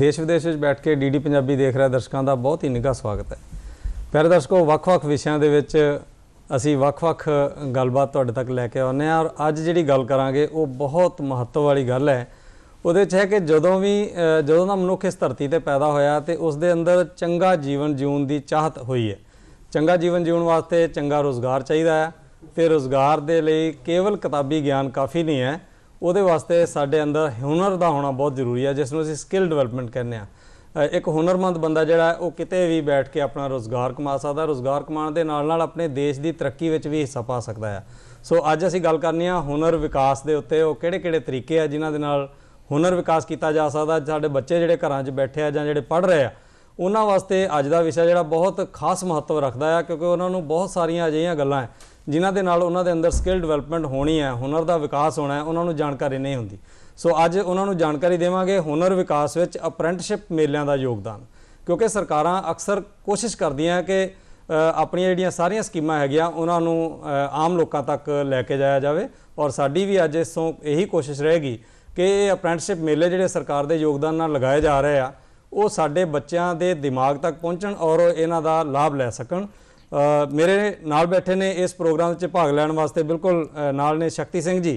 देश विदेश बैठ के डीडी पंजाबी देख रहे दर्शकों का बहुत ही निघा स्वागत है। प्यारे दर्शकों, ਵੱਖ-ਵੱਖ विषयां दे विच असी ਵੱਖ-ਵੱਖ गलबात तुहाडे तक लैके आने और अज जिहड़ी गल करांगे वो बहुत महत्व वाली गल है। ਉਹਦੇ 'ਚ ਹੈ कि ਜਦੋਂ ਦਾ ਮਨੁੱਖ ਇਸ ਧਰਤੀ ਤੇ पैदा होया तो उसके अंदर चंगा जीवन जीवन की चाहत हुई है। चंगा जीवन जीवन वास्ते चंगा रोज़गार चाहिए है तो रोज़गार के लिए केवल किताबी ज्ञान काफ़ी नहीं है, वो वास्ते साढ़े अंदर हुनर का होना बहुत जरूरी है, जिसनों असीं स्किल डिवेलपमेंट कहने। एक हुनरमंद बंदा जिहड़ा वो कितें भी बैठ के अपना रोज़गार कमा सकता, रोज़गार कमाने के नाल नाल अपने देश की तरक्की विच भी हिस्सा पा सकता है। सो अज असीं गल करनी आ हुनर विकास के उत्ते, वो किहड़े-किहड़े तरीके आ जिन्हां दे नाल हुनर विकास किया जा सकता। साडे बच्चे जिहड़े घरां 'च बैठे आ जां जिहड़े पढ़ रहे आ, उन्हां वास्ते अज दा विषय जिहड़ा बहुत खास महत्व रखदा है, क्योंकि उन्हां नूं बहुत सारियां अजिहियां गल्लां जिन्हां दे नाल उन्हां दे अंदर स्किल डिवेलपमेंट होनी है, हुनर दा विकास होना है, उन्हां नूं जानकारी नहीं हुंदी। सो अज उन्हां नूं जानकारी देवांगे हुनर विकास विच अपरेंटिसशिप मेलियां दा योगदान, क्योंकि सरकारां अक्सर कोशिश करदियां कि अपणियां जिहड़ियां सारियां स्कीमां हैगियां उन्हां नूं आम लोकां तक लैके जाया जावे। और साडी भी अज इस तों यही कोशिश रहेगी कि अपरेंटिसशिप मेले जिहड़े सरकार दे योगदान नाल लगाए जा रहे आ वो साडे बच्चों के दिमाग तक पहुँचन और इन्हां दा लाभ लै सकन। मेरे नाल बैठे ने इस प्रोग्राम भाग लैण वास्ते बिल्कुल नाल ने शक्ति सिंह जी,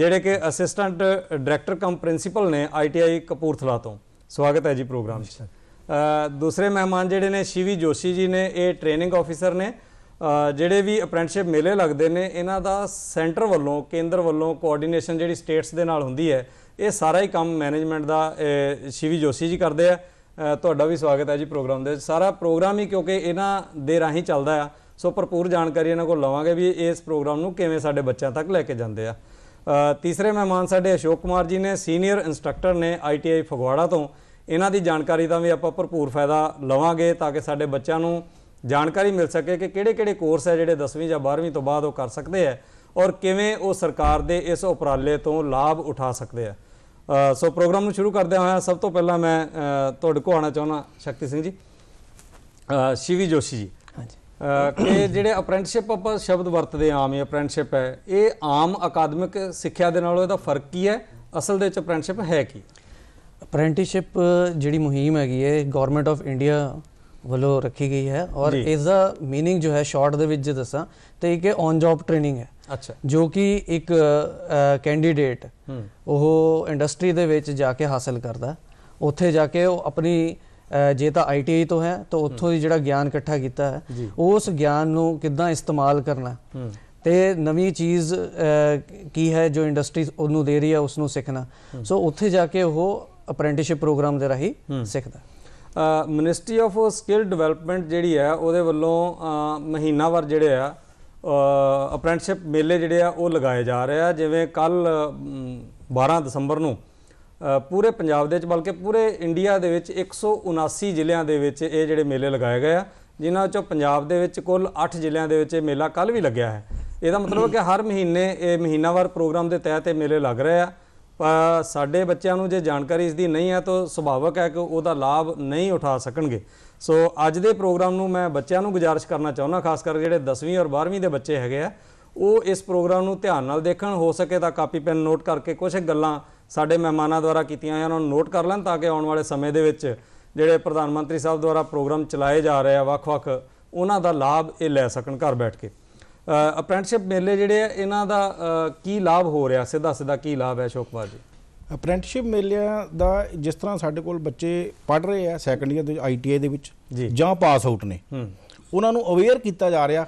जिहड़े कि असिस्टेंट डायरैक्टर कम प्रिंसीपल ने ITI कपूरथला तो। स्वागत है जी प्रोग्राम। दूसरे मेहमान जिहड़े ने शिवी जोशी जी ने, ये ट्रेनिंग ऑफिसर ने। जिहड़े भी अपरेंटिसशिप मेले लगदे ने इन्हां दा सेंटर वालों, केंद्र वालों कोआर्डीनेशन जिहड़ी स्टेट्स दे नाल हुंदी है, ये सारा ही काम मैनेजमेंट दा शिवी जोशी जी करदे आ। ਤੁਹਾਡਾ भी स्वागत है जी प्रोग्राम दे। सारा प्रोग्राम ही क्योंकि इन्हां दे राहीं चलदा आ, सो भरपूर जानकारी इन्हां कोल लवांगे भी इस प्रोग्राम नूं किवें साडे बच्चों तक लैके जांदे आ। तीसरे मेहमान साडे अशोक कुमार जी ने, सीनियर इंस्ट्रक्टर ने ITI फगवाड़ा तो। इन्हां दी जानकारी दा भी आपां भरपूर फायदा लवांगे ताकि साडे बच्चों नूं जानकारी मिल सके कि किहड़े-किहड़े कोर्स है जिहड़े 10वीं जां 12वीं तो बाद ओह कर सकदे आ और किवें ओह सरकार दे इस उपराले तो लाभ उठा सकदे आ। सो प्रोग्राम शुरू करते हुए सब तो पहला मैं तुहाडे कोल आना चाहुंदा शक्ति सिंह जी, शिवी जोशी जी। हाँ जी, कि जिहड़े अपरेंटिसशिप आपां शब्द वरतदे आम ही अपरेंटिसशिप है, ये आम अकादमिक सिक्ख्या दे नालों इहदा फर्क की है? असल दे विच अपरेंटिसशिप है की? अपरेंटिसशिप जिहड़ी मुहिम हैगी है गवर्नमेंट ऑफ इंडिया ਵੱਲੋਂ रखी गई है और इसका मीनिंग जो है शॉर्ट दे विच जे दसां तो एक ऑन जॉब ट्रेनिंग है। अच्छा। जो कि एक कैंडीडेट वह इंडस्ट्री दे विच जाके हासिल करता, उत्थे जाके वो अपनी जे तो ITI तो है तो उत्थों ही जिहड़ा ज्ञान इकट्ठा किया है उस ज्ञान नूं किद्दां इस्तेमाल करना ते नवी चीज़ की है जो इंडस्ट्री उन्नूं दे रही है उसनूं सीखना। सो उत्थे जाके वो अपरेंटिसशिप प्रोग्राम दे राही सीखदा। मिनिस्ट्री ऑफ स्किल डेवलपमेंट जिहड़ी है उहदे वल्लों महीनावार जिहड़े आ अपरेंटिसशिप मेले जिहड़े आ वो लगाए जा रहे हैं। जिवें कल 12 दसंबर नूं पूरे पंजाब दे बल्कि पूरे इंडिया दे विच 179 ਜ਼ਿਲ੍ਹਿਆਂ ਦੇ ਵਿੱਚ ਇਹ ਜਿਹੜੇ मेले लगाए गए आ, जिन्हां चों पंजाब दे विच कुल 8 ਜ਼ਿਲ੍ਹਿਆਂ ਦੇ ਵਿੱਚ मेला कल भी लग्या है। ਇਹਦਾ मतलब कि हर महीने ये महीनावार प्रोग्राम के तहत मेले लग रहे हैं। साढ़े बच्चों को जो जानकारी इसकी नहीं है तो सुभावक है कि वह लाभ नहीं उठा सकेंगे। सो अज के प्रोग्राम में मैं बच्चों को गुजारिश करना चाहता, खास करके जोड़े 10वीं और 12वीं के बच्चे है वो इस प्रोग्राम को ध्यान नाल देखण। हो सके तो कापी पेन नोट करके कुछ गल्लां साडे मेहमानां द्वारा कीतियां होइयां उन्हां नूं नोट कर लैण, ताकि आने वाले समय दे विच जिहड़े प्रधानमंत्री साहब द्वारा प्रोग्राम चलाए जा रहे हैं ਵੱਖ-ਵੱਖ उन्हां दा लाभ ये लै सकण घर बैठ के। अपरेंटिसशिप मेले जिहड़े इन्हां दा की लाभ हो रहा, सीधा सीधा की लाभ है अशोक कुमार जी? अपरेंटिसशिप मेलियां दा जिस तरह साडे कोल बच्चे पढ़ रहे हैं सैकंड ईयर ITI दे विच जां पास आउट ने, उन्हां नूं अवेयर किया जा रहा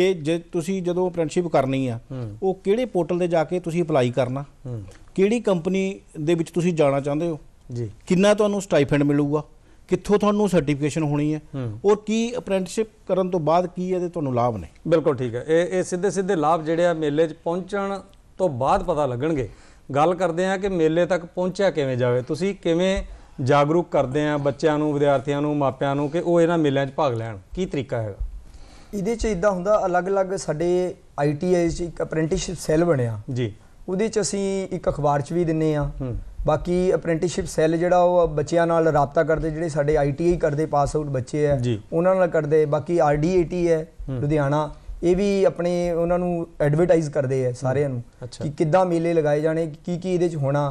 कि जे तुसीं जदों अपरेंटिसशिप करनी आ वो किहड़े पोर्टल ते जाके तुसीं अप्लाई करना, किहड़ी कंपनी दे विच तुसीं जाना चाहुंदे हो, किन्ना तुहानूं स्टाइफेंड मिलूगा, ਕਿੱਥੋਂ ਤੁਹਾਨੂੰ ਸਰਟੀਫਿਕੇਸ਼ਨ ਹੋਣੀ ਹੈ ਔਰ ਕੀ ਅਪ੍ਰੈਂਟਿਸਸ਼ਿਪ ਕਰਨ ਤੋਂ ਬਾਅਦ ਕੀ ਇਹਦੇ ਤੁਹਾਨੂੰ ਲਾਭ ਨੇ। ਬਿਲਕੁਲ ਠੀਕ ਹੈ। ਇਹ ਸਿੱਧੇ ਲਾਭ ਜਿਹੜੇ ਆ ਮੇਲੇ 'ਚ ਪਹੁੰਚਣ ਤੋਂ ਬਾਅਦ ਪਤਾ ਲੱਗਣਗੇ। ਗੱਲ ਕਰਦੇ ਆ ਕਿ ਮੇਲੇ ਤੱਕ ਪਹੁੰਚਿਆ ਕਿਵੇਂ ਜਾਵੇ, ਤੁਸੀਂ ਕਿਵੇਂ ਜਾਗਰੂਕ ਕਰਦੇ ਆ ਬੱਚਿਆਂ ਨੂੰ, ਵਿਦਿਆਰਥੀਆਂ ਨੂੰ, ਮਾਪਿਆਂ ਨੂੰ ਕਿ ਉਹ ਇਹਨਾਂ ਮੇਲਿਆਂ 'ਚ ਭਾਗ ਲੈਣ, ਕੀ ਤਰੀਕਾ ਹੈਗਾ ਇਹਦੇ 'ਚ? ਇਦਾਂ ਹੁੰਦਾ ਅਲੱਗ-ਅਲੱਗ ਸਾਡੇ ITI 'ਚ ਇੱਕ ਅਪ੍ਰੈਂਟਿਸਸ਼ਿਪ ਸੈੱਲ ਬਣਿਆ ਜੀ, ਉਹਦੇ 'ਚ ਅਸੀਂ ਇੱਕ ਅਖਬਾਰ 'ਚ ਵੀ ਦਿੰਨੇ ਆ। बाकी अप्रेंटिसशिप सैल जो बच्चों रबता करते जो साढ़े ITI करते पास आउट बच्चे है उन्होंने करते। बाकी RDAT है लुधियाना, ये भी अपने उन्होंने एडवरटाइज करते हैं सारे। अच्छा। कि किदा मेले लगाए जाने, की होना,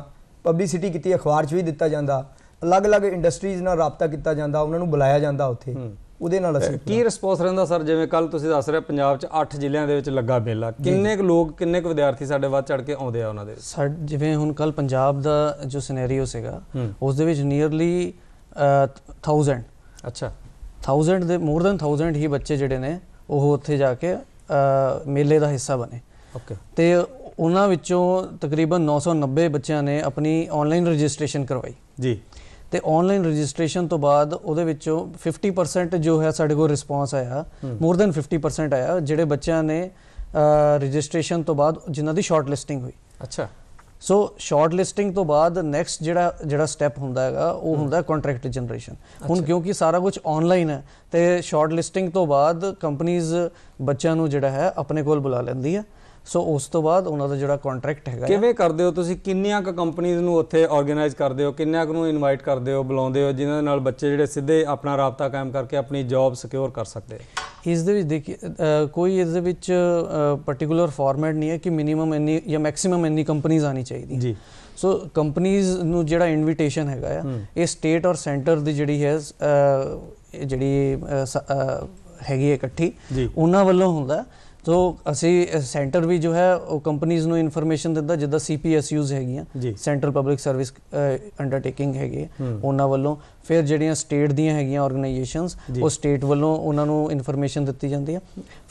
पब्लिसिटी की अखबार भी दिता जाता। अलग अलग इंडस्ट्रीज नाल राबता किया जाता, उन्होंने बुलाया जाता उत्थे। ਉਹਦੇ ਨਾਲ ਅਸੀਂ ਕੀ ਰਿਸਪੌਂਸ ਰਹਿੰਦਾ ਸਰ? ਜਿਵੇਂ ਕੱਲ ਤੁਸੀਂ ਦੱਸ ਰਹੇ ਪੰਜਾਬ 'ਚ 8 ਜ਼ਿਲ੍ਹਿਆਂ ਦੇ ਵਿੱਚ ਲੱਗਾ ਮੇਲਾ, ਕਿੰਨੇ ਕੁ ਲੋਕ ਕਿੰਨੇ ਕੁ ਵਿਦਿਆਰਥੀ ਸਾਡੇ ਵੱਧ ਚੜ ਕੇ ਆਉਂਦੇ ਆ ਉਹਨਾਂ ਦੇ? ਜਿਵੇਂ ਹੁਣ ਕੱਲ ਪੰਜਾਬ ਦਾ ਜੋ ਸਿਨੈਰੀਓ ਸੀਗਾ ਉਸ ਦੇ ਵਿੱਚ ਨੀਅਰਲੀ 1000 ਅੱਛਾ 1000 ਦੇ ਮੋਰ ਦੈਨ 1000 ਹੀ ਬੱਚੇ ਜਿਹੜੇ ਨੇ ਉਹ ਉੱਥੇ ਜਾ ਕੇ ਮੇਲੇ ਦਾ ਹਿੱਸਾ ਬਣੇ। ਓਕੇ, ਤੇ ਉਹਨਾਂ ਵਿੱਚੋਂ ਤਕਰੀਬਨ 990 ਬੱਚਿਆਂ ਨੇ ਆਪਣੀ ਆਨਲਾਈਨ ਰਜਿਸਟ੍ਰੇਸ਼ਨ ਕਰਵਾਈ ਜੀ। तो ऑनलाइन रजिस्ट्रेशन तो बाद 50% जो है साढ़े को रिस्पॉन्स आया, मोर दैन 50% आया जिहड़े बच्चों ने रजिस्ट्रेशन तो बाद जिन्हां दी शॉर्ट लिस्टिंग हुई। अच्छा, सो शॉर्ट लिस्टिंग तो बाद नैक्सट जिहड़ा स्टैप हुंदा हैगा वो हुंदा कॉन्ट्रैक्ट जनरेशन। हुण क्योंकि सारा कुछ ऑनलाइन है तो शॉर्ट लिस्टिंग तो बाद कंपनीज बच्चों नूं जिहड़ा है अपने कोल बुला लैंदी है। सो उस तो बाद उन्होंने जो कॉन्ट्रैक्ट है किवें करदे हो तुसीं, किन्नियां कंपनीज़ नूं उत्थे ऑर्गेनाइज करदे हो, किन्नियां नूं इनवाइट करदे हो, बुलाउंदे हो, जिन्हां नाल बच्चे जिहड़े सीधे अपना राबता कायम करके अपनी जॉब सिक्योर कर सकते? इस दे विच देखिए कोई इस दे विच पर्टिकुलर फॉर्मेट नहीं है कि मिनीमम इन्नी या मैक्सीमम इन्नी कंपनीज़ आनी चाहिए जी। सो कंपनीज़ नूं जिहड़ा इनविटेशन हैगा ये स्टेट और सेंटर की जिहड़ी है हैगी इकट्ठी उन्हां वल्लों हुंदा। तो असी सेंटर भी जो है कंपनीज़ नूं इनफॉर्मेशन दिंदा, जिद्दां CPSUs हैगियां सेंट्रल पब्लिक सर्विस अंडरटेकिंग हैगी उन्हां वल्लों, फिर जिहड़ियां स्टेट दियां हैगियां ऑर्गेनाइजेशनस वो स्टेट वल्लों उन्हां नूं इनफॉर्मेशन दित्ती जांदी है,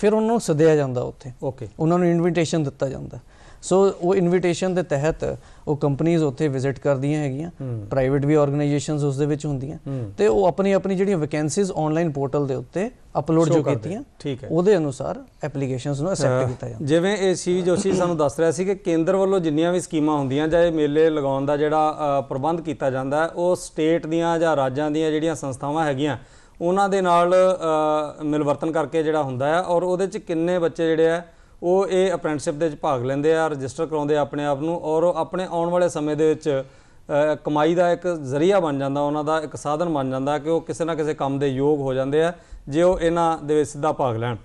फिर उन्हां नूं सद्दिया जांदा उत्थे। ओके, उन्हां नूं इनविटेशन दित्ता जांदा। सो वो इनविटेशन के तहत वो कंपनीज़ उत्थे विजिट करदियां हैगियां, प्राइवेट भी ऑर्गेनाइजेशनस उस दे विच हुंदियां ते वो अपनी अपनी जिहड़ियां वैकेंसीज़ ऑनलाइन पोर्टल दे उत्ते अपलोड जो कीतियां उहदे अनुसार एप्लीकेशनस नूं एक्सेप्ट कीता जांदा। जिवें ए शिवी जोशी सानूं दस रहा सी कि केंद्र वल्लों जिन्नियां भी स्कीमां हुंदियां जां मेले लगाउण दा जिहड़ा प्रबंध कीता जांदा है वो स्टेट दियां जां राज्यां दियां जिहड़ियां संस्थावां हैगियां उन्हां दे नाल मिलवरतन करके जिहड़ा हुंदा है, और उहदे च किन्ने बच्चे जिहड़े आ वो ये अपरेंटिसशिप के भाग लेंदे आ, रजिस्टर कराउंदे अपने आप नूं, और अपने आने वाले समय दे विच कमाई का एक जरिया बन जाता, उन्हां दा एक साधन बन जाता कि वो किसी ना किसी काम के योग हो जाते हैं जे वो इन्हां दे विच सीधा भाग लैण।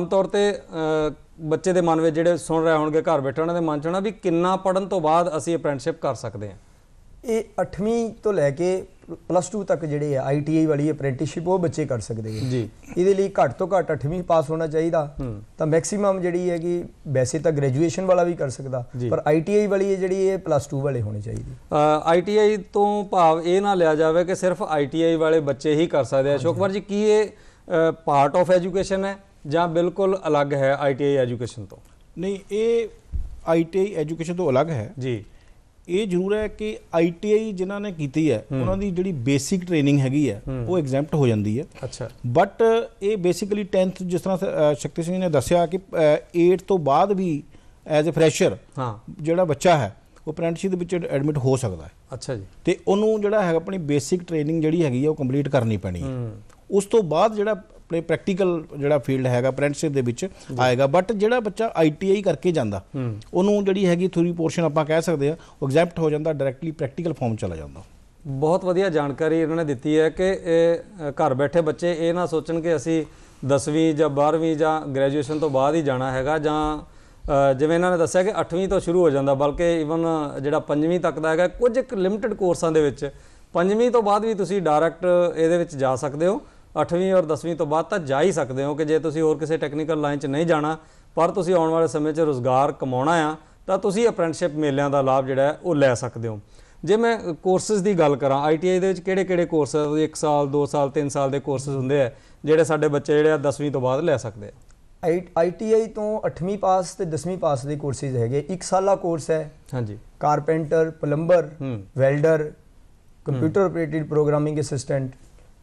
आम तौर पर बच्चे के मन में जिहड़े सुन रहे होणगे घर बैठे उन्हां दे मन च होणा भी किन्ना पढ़न तो बाद असीं अपरेंटिसशिप कर सकते हैं। ये 8वीं तो लैके +2 तक जिहड़े है ITI वाली अपरेंटिसशिप वो बच्चे कर सकते हैं जी। ये लिए घट तो घट 8वीं पास होना चाहिए, तो मैक्सीमम जी है कि वैसे तो ग्रेजुएशन वाला भी कर सकता, पर ITI वाली है जी ये +2 वाले होने चाहिए। ITI तो भाव ये ना लिया जाए कि सिर्फ ITI वाले बच्चे ही कर सकते हैं। अशोक कुमार जी, की ये पार्ट ऑफ एजुकेशन है या बिल्कुल अलग है ITI एजुकेशन तो? नहीं, ये ITI एजुकेशन तो अलग है जी। ये जरूर है कि ITI जिन्होंने की है उन्होंने जी बेसिक ट्रेनिंग हैगी है वो एग्जैम्प्ट हो जाती है। अच्छा, बट ये बेसिकली 10th जिस तरह शक्ति सिंह ने दसिया कि 8 तो बाद भी एज ए फ्रैशर जोड़ा बच्चा है वो अपरेंटिसशिप एडमिट हो सकता है। अच्छा जी, तो उन्होंने जोड़ा है अपनी बेसिक ट्रेनिंग जी हैगी कंप्लीट करनी पैनी है, उस तो बाद जो अपने प्रैक्टिकल जोड़ा फील्ड है अपरेंटिसशिप आएगा। बट जो बच्चा ITI करके जाता उन्होंने जी हैगी थोड़ी पोर्शन आप कह सकते हैं वो एग्जैप्ट हो जाता, डायरैक्टली प्रैक्टिकल फॉर्म चला जाता। बहुत वधिया जानकारी इन्होंने दी है कि घर बैठे बच्चे ये ना सोचन कि असी 10वीं या 12वीं या ग्रैजुएशन तो बाद ही जाना है, जां जिवें इन्होंने दस्सिया कि 8वीं तो शुरू हो जाता, बल्कि ईवन जो 5वीं तक का है कुछ एक लिमिटेड कोर्सां दे विच 5वीं तो बाद भी तुसीं डायरैक्ट इहदे विच जा सकदे हो। 8वीं और 10वीं तो बाद तो जा ही सकते हो कि जे तुसीं होर किसी टैक्नीकल लाइन च नहीं जाना पर तुसीं आने वाले समय च रोज़गार कमाउणा आ तां तुसीं अपरेंटिसशिप मेलियां दा लाभ जिहड़ा है वह लै सकते हो। जे मैं कोर्सेज़ दी गल करां ITI दे विच किहड़े-किहड़े कोर्स 1 साल 2 साल 3 साल के कोर्सेज़ हुंदे आ जिहड़े साडे बच्चे जिहड़े 10वीं तो बाद लै सकदे आ? ITI तो 8वीं पास ते 10वीं पास के कोर्सेज़ हैगे। 1 साला कोर्स है हाँ जी, carpenter, plumber, welder, computer operated programming assistant,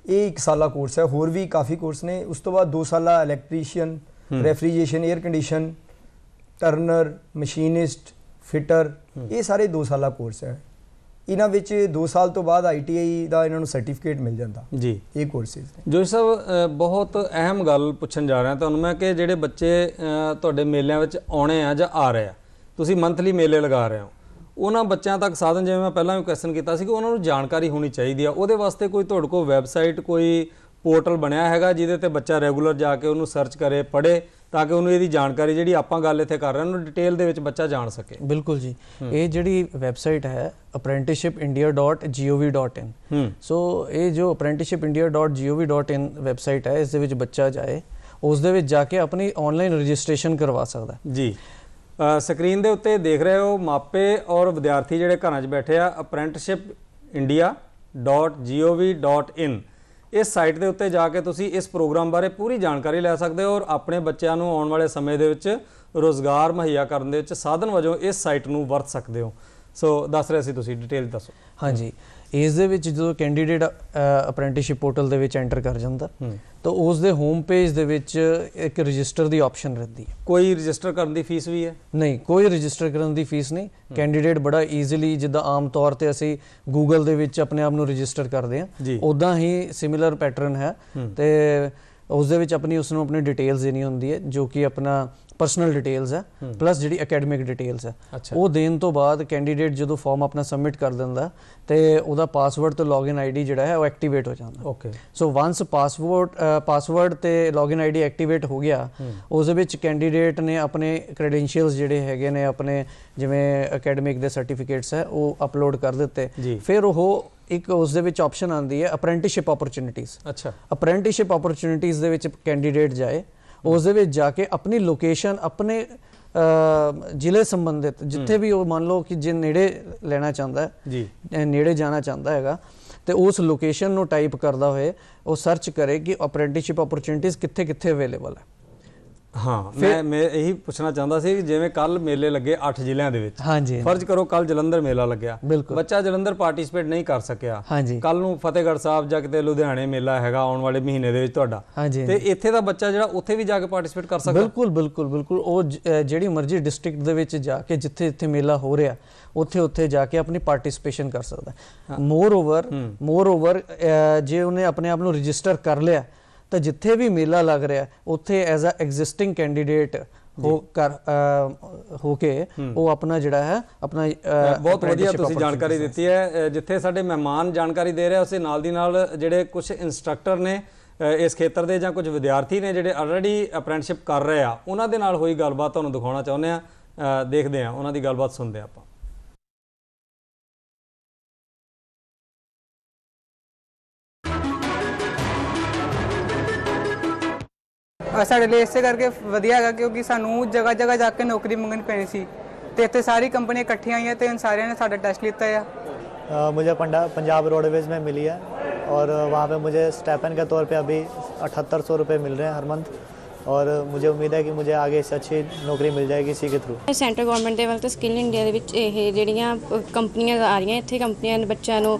ये 1 साला कोर्स है। होर भी काफ़ी कोर्स ने, उस तो बाद 2 साला electrician, refrigeration, air condition, turner, machinist, fitter, ये सारे 2 साला कोर्स है। इन्हां विच 2 साल तो बाद ITI का इन्हों सर्टिफिकेट मिल जाता जी। ये कोर्सेज जोशी साहब बहुत अहम गल पुछण जा रहा तुहानूं मैं कि जिहड़े बच्चे तुहाडे मेलियां विच आउणे आ जां आ रहे आ, तुसीं मंथली मेले लगा रहे हो, उन्हां बच्चों तक साधन जिवें मैं पहलां भी क्वेश्चन कीता सी कि उन्हां नूं जानकारी होनी चाहिए, उहदे वास्ते कोई तुहाडे कोल वैबसाइट कोई पोर्टल बनिया हैगा जिहदे ते बच्चा रेगूलर जाके उहनूं सर्च करे पढ़े ताकि उन्हें यदि जानकारी जी आप गल इतने कर रहे हैं डिटेल दे विच बच्चा जान सके। बिल्कुल जी, ये जी वैबसाइट है apprenticeshipindia.gov.in। सो ये जो apprenticeshipindia.gov.in वैबसाइट है, इस बच्चा जाए उस जाके अपनी ऑनलाइन रजिस्ट्रेशन करवा सकता है जी। स्क्रीन के उत्ते देख रहे हो मापे और विद्यार्थी जोड़े घर बैठे आ apprenticeshipindia.gov.in इस साइट के उत्ते जाके तुसी इस प्रोग्राम बारे पूरी जानकारी लै सकते हो और अपने बच्चों को आने वाले समय के रोज़गार मुहैया करने के साधन वजों इस साइट को वरत सकते हो। सो दस रहे सी तुसी, डिटेल दसो। हाँ जी, इस दे विच जो कैंडीडेट अप्रेंटिसशिप पोर्टल दे विच एंटर कर जाता तो उस दे होम पेज दे विच एक रजिस्टर की ऑप्शन रहती है। कोई रजिस्टर करने की फीस भी है? नहीं, कोई रजिस्टर करने की फीस नहीं। कैंडीडेट बड़ा ईजीली जिदा आम तौर पर असी गूगल दे विच अपने आप को रजिस्टर करते हैं, उदा ही सिमिलर पैटर्न है। तो उस दे विच अपनी उसनों अपनी डिटेल्स देनी होंदी है जो कि अपना पर्सनल डिटेल्स है प्लस जी अकेडमिक डिटेल्स है। अच्छा। वो देने तो बाद कैंडीडेट जो फॉर्म अपना सबमिट कर देता तो वह पासवर्ड तो लॉग इन आई डी जोड़ा है वो एक्टिवेट हो जाता। ओके, सो वंस पासवर्ड तो log in I D activate हो गया उस कैंडीडेट ने अपने क्रेडेंशियल्स जोड़े है ने अपने जिमें अकेडमिक के सर्टिफिकेट्स है वो अपलोड कर दिते। फिर वो एक उस ऑप्शन आती है अप्रेंटिसशिप ऑपरचुनिटीज़। अच्छा, अप्रेंटिसशिप ऑपरचुनिटीज़ कैंडीडेट जाए उस जाके अपनी लोकेशन अपने जिले संबंधित जिथे भी वो मान लो कि जे नेड़े लेना चाहता है नेड़े जाना चाहता है तो उस लोकेशन नो टाइप करता हुए वो सर्च करे कि अप्रेंटिसशिप अपॉर्चुनिटीज़ कित्थे कित्थे अवेलेबल है। हाँ, मैं यही पूछना चाहता सी जिवें कल मेले लगे 8 जिलों दे विच। हाँ जी, फर्ज करो कल जलंधर मेला लग्या, बच्चा जलंधर पार्टिसिपेट नहीं कर सकिया। हाँ जी, कल नूं फतेहगढ़ साहब जां किते लुधियाणे मेला हैगा आउण वाले महीने दे विच तुहाडा, ते इत्थे दा बच्चा जिहड़ा उत्थे भी जाके पार्टिसिपेट कर सकदा। बिल्कुल बिल्कुल बिल्कुल, वो जिहड़ी मर्जी डिस्ट्रिक्ट दे विच जाके जिथे जिथे मेला हो रहा उत्थे उत्थे जाके अपनी पार्टिसिपेशन कर सकदा। मोर ओवर जे उन्हें अपने आप नूं रजिस्टर कर लिया तो जिथे भी मेला लग रहा है उत्थे एज अ एग्जिस्टिंग कैंडीडेट होके वो अपना जिहड़ा है अपना बहुत वधिया तुसीं जानकारी दी है। जिथे साडे मेहमान जानकारी दे रहे उस नाल दी नाल जिहड़े कुछ इंस्ट्रक्टर ने इस खेत्र के जां कुछ विद्यार्थी ने जिहड़े ऑलरेडी अपरेंटिसशिप कर रहे आ उन्हां दे नाल होई गलबात तुहानूं दिखाउणा चाहुंदे आ। देखदे आ उन्हां दी गलबात, सुणदे आपां। साढ़े लिए इस करके वधिया है क्योंकि सानू जगह जगह जाके नौकरी मंगनी पैनी सी ते इतने सारी कंपनियां इकट्ठी आई हैं तो इन सारे ने साढ़ा टेस्ट लिता है। मुझे पंजाब रोडवेज में मिली है और वहाँ पे मुझे स्टेपन के तौर पे अभी 7800 रुपये मिल रहे हैं हर मंथ और मुझे उम्मीद है कि मुझे आगे इससे अच्छी नौकरी मिल जाएगी इसी के थ्रू। सेंट्रल गौरमेंट के वक्त स्किल इंडिया के जड़ियाँ कंपनियां आ रही इतने कंपनियां बच्चों को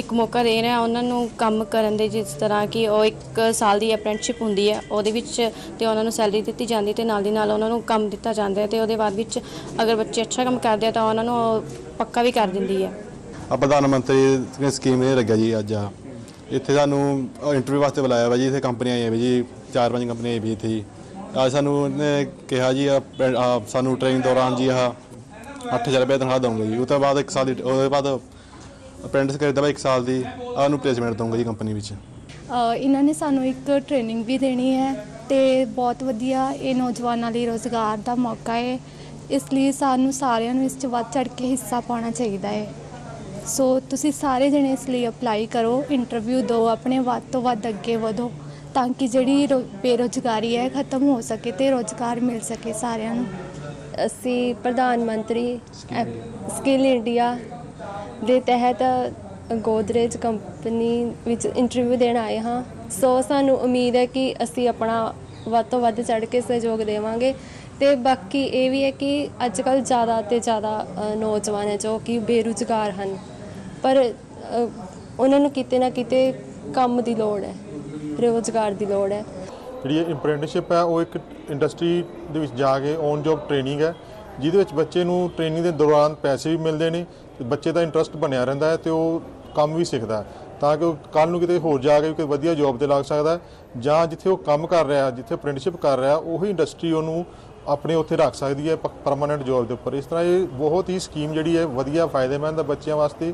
एक मौका दे रहे हैं उन्होंने काम करने के जिस तरह कि वो एक साल की अप्रेंटिसशिप होंगी है वो उन्होंने सैलरी दी जाती है तो उन्होंने काम दिता जाता है तो बाद अगर बच्चे अच्छा काम करते हैं तो उन्होंने पक्का भी कर दी है। प्रधानमंत्री स्कीम लगे जी अज इतने सानू इंटरव्यू वास्ते बुलाया वा जी, इतने कंपनियां आई है जी 4-5 कंपनियां आई भी इतने जी। अज सानू कहा जी सानू ट्रेनिंग दौरान जी 8000 रुपये तनख्वाह दूंगे जी, उसके बाद 1 साल अप्रेंटिस करदा वा 1 साल की आनू प्लेसमेंट दूंगा जी कंपनी विच। इन्होंने सानू एक ट्रेनिंग भी देनी है तो बहुत वधिया ये नौजवानों लिए रोज़गार का मौका है, इसलिए सानू सारिआं नू इस वध चढ़ के हिस्सा पाना चाहिए है। सो तुसीं सारे जने इसलिए अपलाई करो, इंटरव्यू दो, अपने वध तो वध अगे वधो ताकि जिहड़ी बेरोज़गारी है खत्म हो सके तो रोज़गार मिल सके सारिआं नू। असी प्रधानमंत्री स्किल इंडिया ਦੇ तहत गोदरेज कंपनी ਵਿੱਚ इंटरव्यू देण आए हाँ। सो ਸਾਨੂੰ उम्मीद है कि ਅਸੀਂ अपना ਵੱਧ ਤੋਂ ਵੱਧ ਚੜ ਕੇ ਸਹਿਯੋਗ ਦੇਵਾਂਗੇ ਤੇ ਬਾਕੀ ਇਹ ਵੀ ਹੈ ਕਿ ਅੱਜ ਕੱਲ ਜ਼ਿਆਦਾ ਤੇ ਜ਼ਿਆਦਾ ਨੌਜਵਾਨ ਹੈ ਜੋ ਕਿ ਬੇਰੁਜ਼ਗਾਰ ਹਨ ਪਰ ਉਹਨਾਂ ਨੂੰ ਕਿਤੇ ਨਾ ਕਿਤੇ ਕੰਮ ਦੀ ਲੋੜ ਹੈ, ਰੋਜ਼ਗਾਰ ਦੀ ਲੋੜ ਹੈ। ਜਿਹੜੀ ਅਪ੍ਰੈਂਟਿਸਸ਼ਿਪ ਹੈ ਉਹ ਇੱਕ ਇੰਡਸਟਰੀ ਦੇ ਵਿੱਚ ਜਾ ਕੇ ਔਨ ਜੌਬ ਟ੍ਰੇਨਿੰਗ ਹੈ ਜਿਹਦੇ ਵਿੱਚ ਬੱਚੇ ਨੂੰ ਟ੍ਰੇਨਿੰਗ ਦੇ ਦੌਰਾਨ ਪੈਸੇ ਵੀ ਮਿਲਦੇ ਨੇ, ਬੱਚੇ ਦਾ ਇੰਟਰਸਟ ਬਣਿਆ ਰਹਿੰਦਾ ਹੈ ਤੇ ਉਹ ਕੰਮ ਵੀ ਸਿੱਖਦਾ ਤਾਂ ਕਿ ਉਹ ਕੱਲ ਨੂੰ ਕਿਤੇ ਹੋਰ ਜਾ ਕੇ ਕੋਈ ਵਧੀਆ ਜੌਬ ਤੇ ਲੱਗ ਸਕਦਾ ਜਾਂ ਜਿੱਥੇ ਉਹ ਕੰਮ ਕਰ ਰਿਹਾ ਜਿੱਥੇ ਅਪ੍ਰੈਂਟਿਸਸ਼ਿਪ ਕਰ ਰਿਹਾ ਉਹੀ ਇੰਡਸਟਰੀ ਉਹਨੂੰ ਆਪਣੇ ਉੱਥੇ ਰੱਖ ਸਕਦੀ ਹੈ ਪਰਮਾਨੈਂਟ ਜੌਬ ਦੇ ਉੱਪਰ। ਇਸ ਤਰ੍ਹਾਂ ਇਹ ਬਹੁਤ ਹੀ ਸਕੀਮ ਜਿਹੜੀ ਹੈ ਵਧੀਆ ਫਾਇਦੇਮੰਦ ਹੈ ਬੱਚਿਆਂ ਵਾਸਤੇ।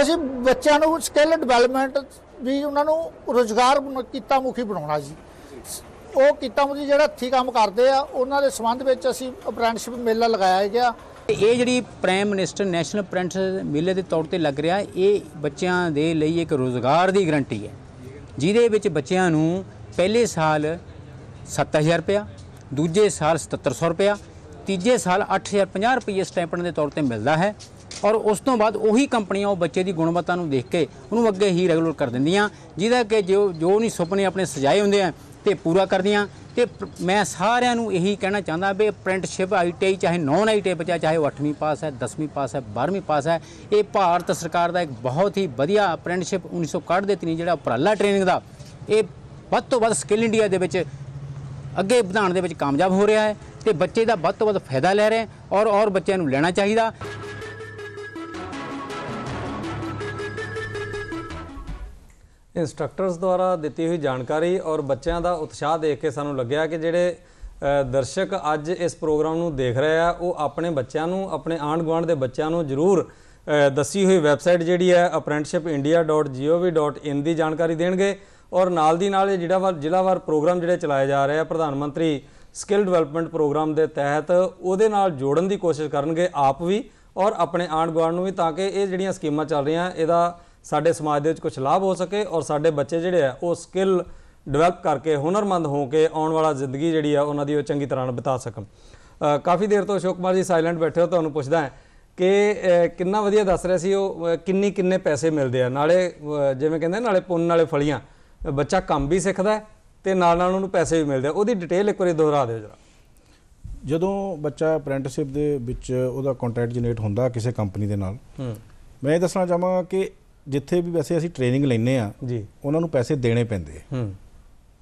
ਅਸੀਂ ਬੱਚਿਆਂ ਨੂੰ ਸਕਿੱਲ ਡਿਵੈਲਪਮੈਂਟ ਵੀ ਉਹਨਾਂ ਨੂੰ ਰੋਜ਼ਗਾਰ ਕੀਤਾ ਮੁਖੀ ਬਣਾਉਣਾ ਜੀ। ਉਹ ਕਿੱਤਾ ਮਜ਼ਦੂਰ ਜਿਹੜਾ ਹੱਥੀਂ ਕੰਮ ਕਰਦੇ ਆ ਉਹਨਾਂ ਦੇ ਸੰਬੰਧ ਵਿੱਚ ਅਸੀਂ ਅਪ੍ਰੈਂਟਿਸਸ਼ਿਪ ਮੇਲਾ ਲਗਾਇਆ ਗਿਆ। ਇਹ ਜਿਹੜੀ ਪ੍ਰਾਈਮ ਮਿਨਿਸਟਰ ਨੈਸ਼ਨਲ ਅਪ੍ਰੈਂਟਿਸ ਮੇਲੇ ਦੇ ਤੌਰ ਤੇ ਲੱਗ ਰਿਹਾ ਇਹ ਬੱਚਿਆਂ ਦੇ ਲਈ ਇੱਕ ਰੋਜ਼ਗਾਰ ਦੀ ਗਰੰਟੀ ਹੈ ਜਿਹਦੇ ਵਿੱਚ ਬੱਚਿਆਂ ਨੂੰ ਪਹਿਲੇ ਸਾਲ 7000 ਰੁਪਇਆ दूजे साल 7700 रुपया तीजे साल 8050 रुपये स्टैंपन के तौर पर मिलता है और उस तो बाद वही कंपनियां वो बच्चे की गुणवत्ता देख के उन्होंने अगे ही रेगुलर कर देंदियां जिदा कि जो जो नहीं सुपने अपने सजाए होंगे हैं तो पूरा कर दियाँ। तो मैं सारू यही कहना चाहता भी अप्रेंटिसशिप ITI चाहे नॉन ITI बच्चा चाहे वो 8वीं पास है 10वीं पास है 12वीं पास है ये भारत सरकार का एक बहुत ही वधिया अप्रेंटिसशिप 1961 के तीन जो उपराला ट्रेनिंग का ये वध तो वध स्किल इंडिया के अगे ਵਧਾਉਣ ਦੇ ਵਿੱਚ कामयाब हो रहा है तो बच्चे का ਵੱਧ ਤੋਂ ਵੱਧ फायदा ले रहे हैं और बच्चों ਨੂੰ ਲੈਣਾ ਚਾਹੀਦਾ। इंस्ट्रक्टर्स द्वारा ਦਿੱਤੀ हुई जानकारी और बच्चों का उत्साह देख के ਸਾਨੂੰ ਲੱਗਿਆ कि ਜਿਹੜੇ दर्शक ਅੱਜ इस प्रोग्राम ਨੂੰ देख रहे हैं वो अपने बच्चों ਨੂੰ अपने ਆਂਢ ਗੁਆਂਢ ਦੇ ਬੱਚਿਆਂ ਨੂੰ ਜ਼ਰੂਰ ਦੱਸੀ ਹੋਈ ਵੈਬਸਾਈਟ ਜਿਹੜੀ ਹੈ apprenticeshipindia.gov.in ਦੀ ਜਾਣਕਾਰੀ ਦੇਣਗੇ और नाल दी नाल जिलावार प्रोग्राम जिहड़े चलाए जा रहे हैं प्रधानमंत्री स्किल डिवेलपमेंट प्रोग्राम के तहत उहदे नाल जोड़न की कोशिश करनगे आप भी और अपने आंढ गुआंढ नूं भी ताकि ये जिहड़ियां स्कीमां चल रही हैं इहदा साडे समाज दे विच कुछ लाभ हो सके और साडे बच्चे जिहड़े आ वो स्किल डिवेलप करके हुनरमंद हो के आउण वाला जिंदगी जिहड़ी आ उहनां दी चंगी तरह बिता सकण। काफ़ी देर तो अशोक कुमार जी साइलेंट बैठे हो तुहानूं पुछदा है कि किन्ना वधिया दस रहे सी वो किन्ने पैसे मिलदे आ नाले जिवें कहिंदे नाले पुन्न नाले फलियां बच्चा काम भी सीखता है तो उन्होंने पैसे भी मिलते। वो डिटेल एक बार दोहरा दो जरा। जो बच्चा अप्रैंटिसशिप के कॉन्ट्रैक्ट जनरेट होंगे किसी कंपनी के नाल मैं ये दसना चाहवांगा कि जिथे भी वैसे असी ट्रेनिंग लेने उन्होंने पैसे देने पैंदे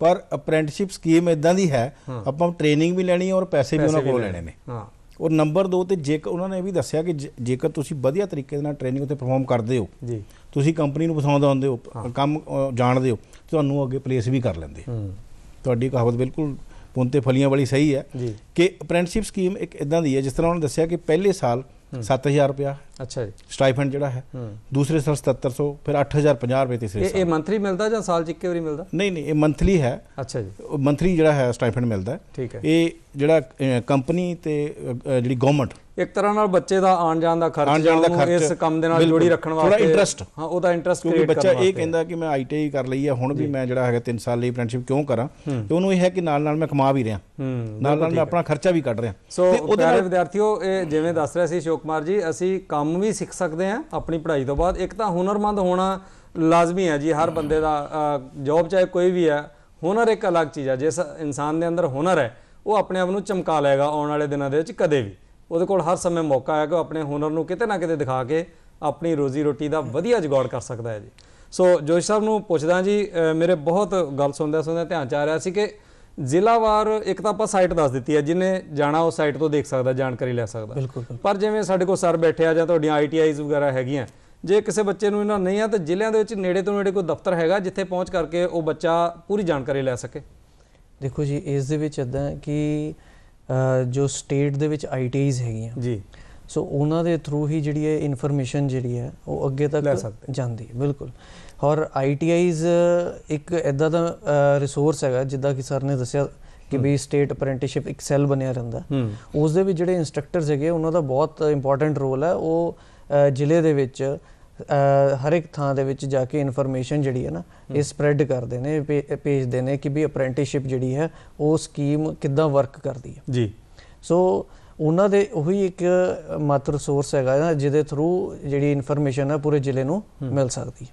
पर अप्रैंटिसशिप स्कीम इदां दी है आपां ट्रेनिंग भी लैनी और पैसे भी उन्होंने कोल लैणे ने। और नंबर दो तो जेकर उन्होंने भी दस्या कि जेकर तुसीं वधिया तरीके नाल ट्रेनिंग उत्ते परफॉर्म करदे हो तुसीं कंपनी नूं पसंद आउंदे हो काम जाणदे हो तो अगे प्लेस भी कर लेंदे। तुहाडी कहावत बिल्कुल पुंते फलियां वाली सही है कि अप्रैंटिसशिप स्कीम एक इदां दी है जिस तरह उन्होंने दस्या कि पहले साल 7,000 रुपया अच्छा जी स्टाइफंड जिहड़ा है दूसरे साल 7,700 फिर 8,050 रुपये तीसरे साल। मंथली मिलता जां साल च इक्के वारी मिलता? नहीं ये मंथली है। अच्छा जी मंथली जिहड़ा है स्टाइफंड मिलता है ठीक है। ये जिहड़ा कंपनी ते जिहड़ी गवर्नमेंट एक तरह नाल बच्चे दा आण जाण दा खर्च इस काम दे नाल जोड़ी रखण वास्ते इंटरेस्ट हाँ उहदा इंटरेस्ट क्योंकि बच्चा ये कहंदा कि मैं ITI कर लई है हुण भी मैं जिहड़ा है 3 साल लई अप्रैंटिसशिप क्यों करा ते उहनूं इह है कि नाल नाल मैं कमा भी रिहा नाल नाल मैं अपना खर्चा भी कढ रिहा। सो प्यारे विद्यार्थियो जिवें दस रहे सी अशोक कुमार जी असीं काम भी सीख सकते हैं अपनी पढ़ाई तो बाद। एक तां हुनरमंद होना लाजमी है जी हर बंदे दा जॉब चाहे कोई भी है हुनर एक अलग चीज़ है जिस इंसान दे अंदर हुनर है वो अपने आप नूं चमका लेगा आने वाले दिनों दे विच कदे भी ਉਹਦੇ ਕੋਲ हर समय मौका है कि अपने हुनर ਨੂੰ ਕਿਤੇ ਨਾ ਕਿਤੇ ਦਿਖਾ ਕੇ अपनी रोजी रोटी ਦਾ ਵਧੀਆ ਜੁਗਾੜ कर सकता है जी। सो ਜੋਸ਼ ਸਾਹਿਬ ਨੂੰ ਪੁੱਛਦਾ जी मेरे बहुत गल सुनदा ਧਿਆਨ ਚ ਆ ਰਿਹਾ ਸੀ कि ਜ਼ਿਲ੍ਹਾਵਾਰ एक तो ਆਪਾਂ ਸਾਈਟ ਦੱਸ ਦਿੱਤੀ ਹੈ ਜਿਹਨੇ ਜਾਣਾ ਉਹ ਸਾਈਟ ਤੋਂ ਦੇਖ ਸਕਦਾ ਜਾਣਕਾਰੀ ਲੈ ਸਕਦਾ पर ਜਿਵੇਂ ਸਾਡੇ ਕੋਲ ਸਰ ਬੈਠੇ ਆ ਜਾਂ ਤੁਹਾਡੀਆਂ ITIs ਵਗੈਰਾ ਹੈਗੀਆਂ ਜੇ ਕਿਸੇ ਬੱਚੇ ਨੂੰ ਇਹਨਾਂ ਨਹੀਂ ਆ ਤਾਂ ਜ਼ਿਲ੍ਹਿਆਂ ਦੇ ਵਿੱਚ ਨੇੜੇ ਤੋਂ ਨੇੜੇ ਕੋਈ ਦਫ਼ਤਰ ਹੈਗਾ ਜਿੱਥੇ ਪਹੁੰਚ ਕਰਕੇ ਉਹ ਬੱਚਾ पूरी ਜਾਣਕਾਰੀ ਲੈ ਸਕੇ? देखो जी ਇਸ ਦੇ ਵਿੱਚ ਇਦਾਂ कि जो स्टेट दे विच ITIs हैगियां जी सो उन्हां दे थ्रू ही जिहड़ी है इन्फॉर्मेशन जिहड़ी है वो अगे तक जांदी है बिल्कुल। और ITIs एक इदा दा रिसोर्स हैगा जिद्दां कि सर ने दस्सिया कि भी स्टेट अप्रेंटिसशिप एक सैल बनिया रहिंदा उस दे विच जिहड़े इंस्ट्रक्टर्स हैगे उन्हां दा बहुत इंपॉर्टेंट रोल है वो जिले दे विच हर एक थां दे विच जाके इन्फॉर्मेशन जिहड़ी है ना ये स्प्रैड करते हैं भेजते हैं कि भी अप्रैंटिसशिप जिहड़ी है वो स्कीम किद्दां वर्क करती है जी। सो उन्हां दे उही एक मात्र रिसोर्स हैगा ना जिहदे थ्रू जिहड़ी इन्फॉर्मेशन है पूरे जिले नूं मिल सकती है।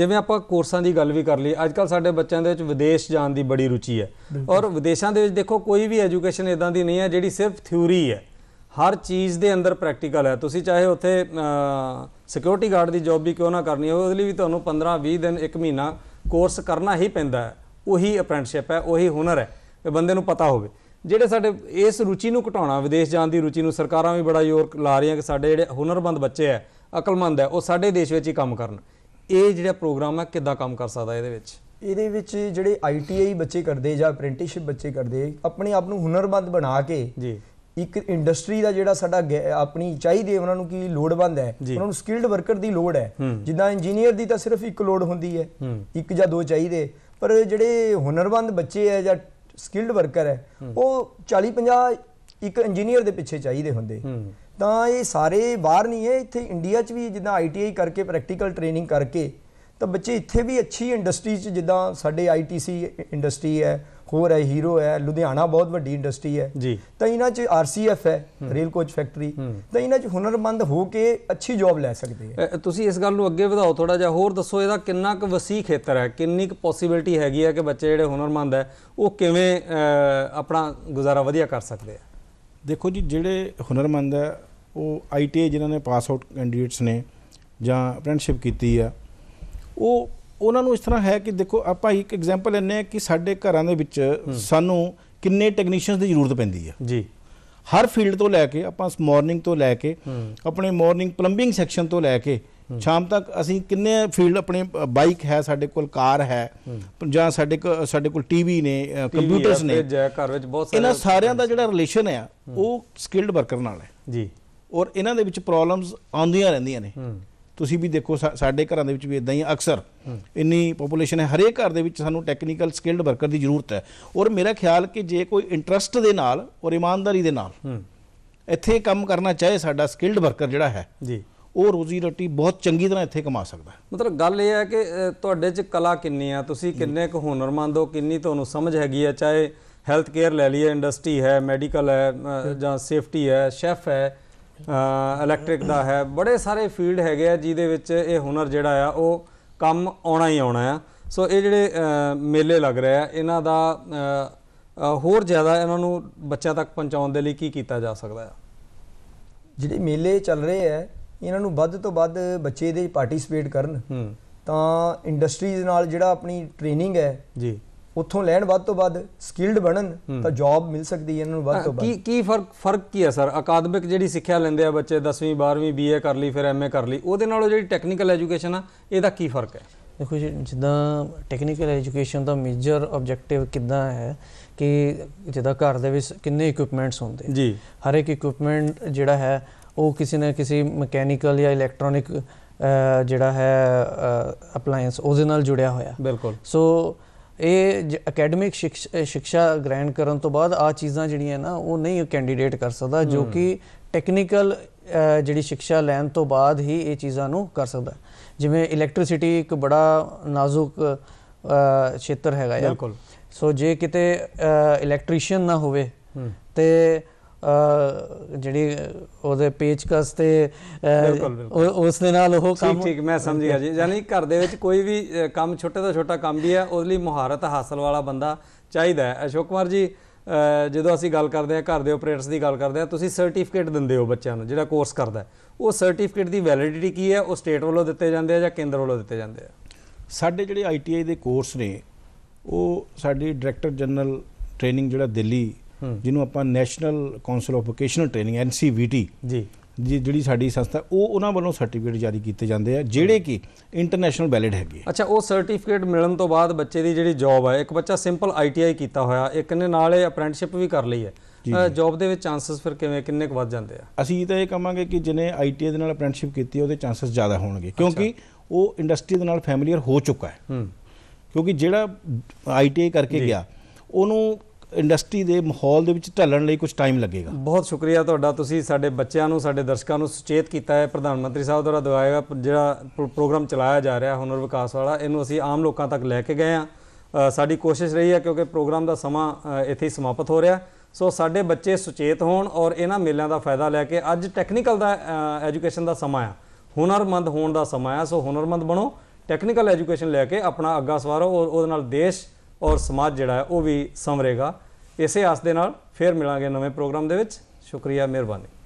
जिवें आपां कोर्सां दी गल भी कर लई अज कल साडे बच्चों दे विच विदेश जाण दी बड़ी रुचि है और विदेशों दे विच देखो कोई भी एजुकेशन इदां दी नहीं है जिहड़ी सिर्फ थ्योरी है हर चीज़ दे अंदर प्रैक्टिकल है। तुसीं चाहे उत्थे सिक्योरिटी गार्ड की जॉब भी क्यों ना करनी है उसदे लई भी तुहानू 15-20 दिन 1 महीना कोर्स करना ही पैंदा है उही अप्रैंटिसशिप है उही हुनर है कि बंदे नू पता होवे। जिहड़े साडे इस रुचि नू घटाउणा विदेश जाण दी रुचि नू सरकारां भी बड़ा जोर ला रही हैं कि साडे जिहड़े हुनरमंद बच्चे है अकलमंद है वो साडे देश विच ही काम करन। ये जिहड़ा प्रोग्राम है किद्दां काम कर सकदा इहदे विच? ਇਹਦੇ ਵਿੱਚ ਜਿਹੜੇ ITI ਬੱਚੇ ਕਰਦੇ ਜਾਂ ਅਪ੍ਰੈਂਟਿਸਸ਼ਿਪ ਬੱਚੇ ਕਰਦੇ अपने आप ਨੂੰ ਹੁਨਰਮੰਦ ਬਣਾ ਕੇ जी एक इंडस्ट्री का जोड़ा साडा अपनी चाहिए उन्होंने की लोड़बंद है उन्होंने स्किल्ड वर्कर की लोड़ है जिदा इंजीनियर की तो सिर्फ एक लोड़ होंगी है एक या दो चाहिए पर जिहड़े हुनरमंद बच्चे है जां स्किल्ड वर्कर है वो 40-50 एक इंजीनियर के पिछे चाहिए होंगे। तो ये सारे बाहर नहीं है, इतने इंडिया भी जिदा ITI करके प्रैक्टिकल ट्रेनिंग करके तो बच्चे इतने भी अच्छी इंडस्ट्री जिदा साढ़े ITC इंडस्ट्री है, होर है, हीरो है, लुधियाना बहुत वड्डी इंडस्ट्री है जी। तो इन्होंने RCF है, रेल कोच फैक्टरी, तो इन्होंने हुनरमंद होके अच्छी जॉब लै सकते हैं। तुसीं इस गल नूं अगे वधाओ थोड़ा जिहा, होर दसो इहदा कितना क वसी खेतर है, कितनी क पॉसिबिलिटी हैगी है कि बच्चे जिहड़े हुनरमंद है वो किवें अपना गुजारा वधिया कर सकते हैं। देखो जी, जिहड़े हुनरमंद है वो ITI जिन्होंने पास आउट कैंडीडेट्स ने जां अपरेंटिसशिप कीती है, वो उन्होंने इस तरह है कि देखो आप एक एग्जाम्पल लें कि साढ़े घर के सानू किन्ने टैक्नीशियनस की जरूरत पैंदी है जी। हर फील्ड तो लैके आप मॉर्निंग तो लैके अपने मॉर्निंग प्लंबिंग सैक्शन तो लैके शाम तक असी किन्ने फील्ड अपने बाइक है, साढ़े कोल कार है, जां साढ़े कोल टीवी ने, कंप्यूटर्स ने, इन्हां सारियां दा जिहड़ा रिलेशन है वो स्किल्ड वर्कर नाल है जी। और इन्हां दे विच प्रॉब्लम्स आउंदियां रहिंदियां ने। तुसी भी देखो साढ़े घरां दे विच भी इदां ही अक्सर इन्नी पॉपूलेशन है, हरेक घर दे विच सानू टैक्नीकल स्किल्ड वर्कर दी जरूरत है। और मेरा ख्याल कि जे कोई इंटरस्ट दे नाल और ईमानदारी दे नाल इत्थे काम करना चाहे साडा स्किल्ड वर्कर जिहड़ा है जी, वो रोजी रोटी बहुत चंगी तरह इत्थे कमा सकदा है। मतलब गल यह है कि तुहाडे च कला किन्नी है, तुसी किन्ने क हुनरमंद हो, किन्नी तुहानू समझ हैगी है, चाहे हैल्थ केयर ले लीए, इंडस्ट्री है, मैडिकल है, जां सेफ्टी है, शैफ है, इलैक्ट्रिक का है, बड़े सारे फील्ड है जिदे विच ये हुनर जिहड़ा आ वो कम आना ही आना है। सो ये जिहड़े मेले लग रहे हैं इन्हां दा होर ज़्यादा इन्हां नूं बच्चों तक पहुँचाने के लिए की किया जा सकता है। जिहड़े मेले चल रहे हैं इन्हां नूं वध तों वध बच्चे दे पार्टिसिपेट करन, तां इंडस्ट्रीज़ नाल जिहड़ा अपनी ट्रेनिंग है जी ਉੱਥੋਂ ਲੈਣ ਵੱਧ ਤੋਂ ਵੱਧ ਸਕਿਲਡ ਬਣਨ ਤਾਂ ਜੌਬ ਮਿਲ ਸਕਦੀ ਹੈ ਇਹਨਾਂ ਨੂੰ ਵੱਧ ਤੋਂ ਵੱਧ। ਕੀ ਫਰਕ ਕੀ ਹੈ ਸਰ? ਅਕਾਦਮਿਕ ਜਿਹੜੀ ਸਿੱਖਿਆ ਲੈਂਦੇ ਆ ਬੱਚੇ 10ਵੀਂ 12ਵੀਂ BA ਕਰ ਲਈ ਫਿਰ MA ਕਰ ਲਈ, ਉਹਦੇ ਨਾਲੋਂ ਜਿਹੜੀ ਟੈਕਨੀਕਲ ਐਜੂਕੇਸ਼ਨ ਆ ਇਹਦਾ ਕੀ ਫਰਕ ਹੈ? ਦੇਖੋ ਜਿੱਦਾਂ ਟੈਕਨੀਕਲ ਐਜੂਕੇਸ਼ਨ ਦਾ ਮੇਜਰ ਆਬਜੈਕਟਿਵ ਕਿੱਦਾਂ ਹੈ ਕਿ ਜਿੱਦਾਂ ਘਰ ਦੇ ਵਿੱਚ ਕਿੰਨੇ ਇਕੁਪਮੈਂਟਸ ਹੁੰਦੇ ਜੀ, ਹਰ ਇੱਕ ਇਕੁਪਮੈਂਟ ਜਿਹੜਾ ਹੈ ਉਹ ਕਿਸੇ ਨਾ ਕਿਸੇ ਮਕੈਨੀਕਲ ਜਾਂ ਇਲੈਕਟ੍ਰੋਨਿਕ ਜਿਹੜਾ ਹੈ ਅਪਲਾਈਅੰਸ ਉਹਦੇ ਨਾਲ ਜੁੜਿਆ ਹੋਇਆ ਬਿਲਕੁਲ। ਸੋ ये अकेडमिक शिक्षा ग्रहण करने तो बाद आ चीज़ा जी ना वो नहीं कैंडीडेट कर सकता, जो कि टैक्नीकल जी शिक्षा लैन तो बाद ही ये चीज़ों को कर सकता। जिमें इलैक्ट्रिसिटी एक बड़ा नाजुक क्षेत्र है बिल्कुल। सो जे किते इलैक्ट्रीशियन ना होवे ते जिहड़ी उहदे पेचकस ते उस दे नाल ओह काम ठीक मैं समझ गया जी। यानी घर दे विच कोई भी काम छोटे तो छोटा काम भी है उहदे लई मुहारत हासिल वाला बंदा चाहिदा है। अशोक कुमार जी, जदों असीं गल करदे हां घर दे ऑपरेटर्स दी गल करदे हां, तुसीं सर्टिफिकेट दिंदे हो बच्चों नूं जिहड़ा कोर्स करदा है, वो सर्टिफिकेट दी वैलिडिटी की है? वो स्टेट वालों दित्ते जांदे आ जां केंद्र वालों दित्ते जांदे आ? साडे जिहड़े ITI दे कोर्स ने वो साडी डायरैक्टर जनरल ट्रेनिंग जिहड़ा दिल्ली जिन्हों आप national council of vocational training NCVT जी जी साड़ी संस्था वो उन्होंने वालों सर्टिफिकेट जारी किए जाते हैं जोड़े कि इंटरनेशनल वैलिड है। अच्छा, वो सर्टिफिकेट मिलने तो बाद बच्चे की जी जॉब है, एक बच्चा सिंपल ITI किया हुआ, एक ने नाले अपरेंटिसशिप भी कर ली है, जॉब के चांसिस फिर किवें किन्ने क वध जांदे आ? असीं तां इह कहांगे कि जिन्हें ITI दे नाल अपरेंटिसशिप की है उहदे चांसिस ज़्यादा होणगे, क्योंकि वो इंडस्ट्री दे नाल फैमिलियर हो चुका है। क्योंकि जिहड़ा ITI करके गया उहनूं इंडस्ट्री के माहौल ढलन लिए कुछ टाइम लगेगा। बहुत शुक्रिया तुहाडा, तुसीं साडे बच्चों नूं साडे दर्शकों को सुचेत किया है। प्रधानमंत्री साहब द्वारा दवाया जिहड़ा प्रोग्राम चलाया जा रहा हुनर विकास वाला, इहनूं असीं आम लोगों तक लैके गए हैं। साडी कोशिश रही है क्योंकि प्रोग्राम का समा इत्थे ही समाप्त हो रहा है। सो साडे बच्चे सुचेत होण और इन्हां मेलों का फायदा लैके, अज टैक्नीकल का एजुकेशन का समा आ, हुनरमंद होण दा समा आ। सो हुनरमंद बनो, टैक्नीकल एजुकेशन लैके अपना अग्गा सवारो और उहदे नाल देश और समाज जिहड़ा है वो भी संवरेगा। इसे आस दे नाल फिर मिलांगे नवें प्रोग्राम दे विच। शुक्रिया, मेहरबानी।